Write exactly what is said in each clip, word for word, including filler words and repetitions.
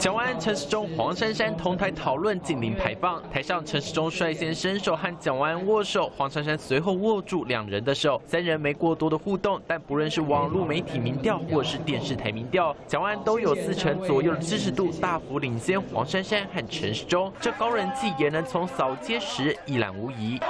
侨安、陈时中、黄珊珊同台讨论净零排放。台上，陈时中率先伸手和侨安握手，黄珊珊随后握住两人的手。三人没过多的互动，但不论是网络媒体民调或是电视台民调，侨安都有四成左右的支持度，大幅领先黄珊珊和陈时中。这高人气也能从扫街时一览无遗。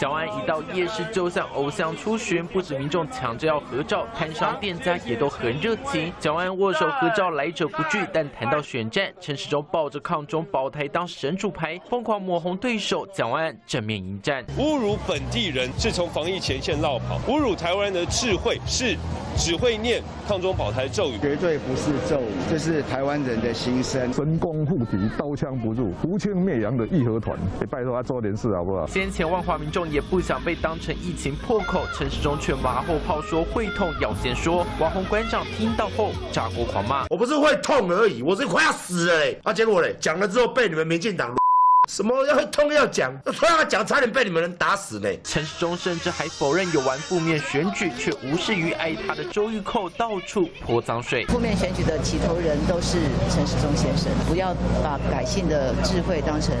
侨安一到夜市就像偶像出巡，不止民众抢着要合照，摊商店家也都很热情。侨安握手合照来者不拒，但谈到选战，陈时中抱着抗中保台当神主牌，疯狂抹红对手侨安，正面迎战。侮辱本地人是从防疫前线落跑，侮辱台湾人的智慧是只会念抗中保台咒语，绝对不是咒语，这是台湾人的心声。神功护体，刀枪不入，胡青灭洋的义和团，也拜托他做点事好不好？先前万华民众 也不想被当成疫情破口，陈时中却马后炮说会痛要先说。王宏馆长听到后炸锅狂骂：“我不是会痛而已，我是快要死了嘞！”啊，结果嘞讲了之后被你们民进党。 什么要痛要讲，痛要讲，差点被你们人打死呢！陈时中甚至还否认有玩负面选举，却无视于爱他的周玉蔻到处泼脏水。负面选举的起头人都是陈时中先生，不要把百姓的智慧当成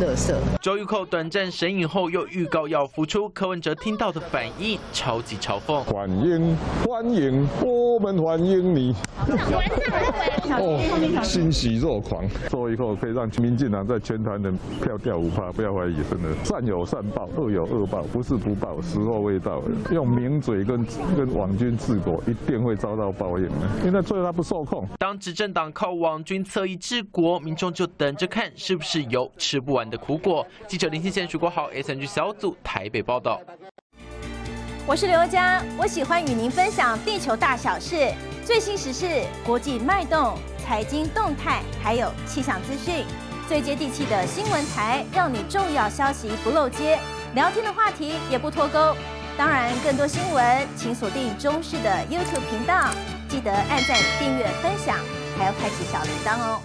垃圾。周玉蔻短暂神隐后，又预告要复出，柯文哲听到的反应超级嘲讽：欢迎欢迎，我们欢迎你！哦，欣喜若狂！周玉蔻可以让民进党在全台人 票掉五趴，不要怀疑，真的善有善报，恶有恶报，不是不报，时候未到。用名嘴跟跟网军治国，一定会遭到报应的，因为最后他不受控。当执政党靠网军侧翼治国，民众就等着看是不是有吃不完的苦果。记者林信宪、徐国豪 ，S N G 小组台北报道。我是刘佳，我喜欢与您分享地球大小事、最新时事、国际脉动、财经动态，还有气象资讯。 最接地气的新闻台，让你重要消息不漏接，聊天的话题也不脱钩。当然，更多新闻请锁定中视的 YouTube 频道，记得按赞、订阅、分享，还要开启小铃铛哦。